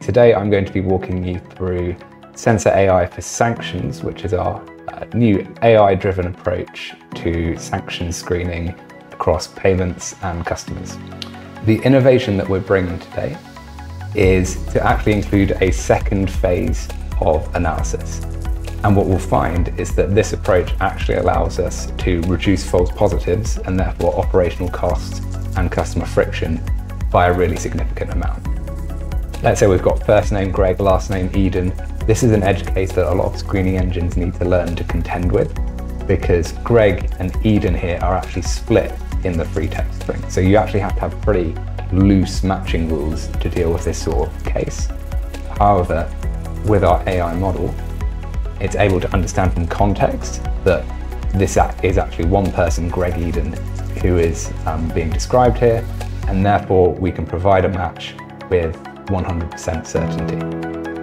Today I'm going to be walking you through SensaAI for Sanctions, which is our new AI-driven approach to sanction screening across payments and customers. The innovation that we're bringing today is to actually include a second phase of analysis. And what we'll find is that this approach actually allows us to reduce false positives and therefore operational costs and customer friction by a really significant amount. Let's say we've got first name Greg, last name Eden. This is an edge case that a lot of screening engines need to learn to contend with because Greg and Eden here are actually split in the free text string. So you actually have to have pretty loose matching rules to deal with this sort of case. However, with our AI model, it's able to understand from context that this is actually one person, Greg Eden, who is being described here, and therefore we can provide a match with 100% certainty.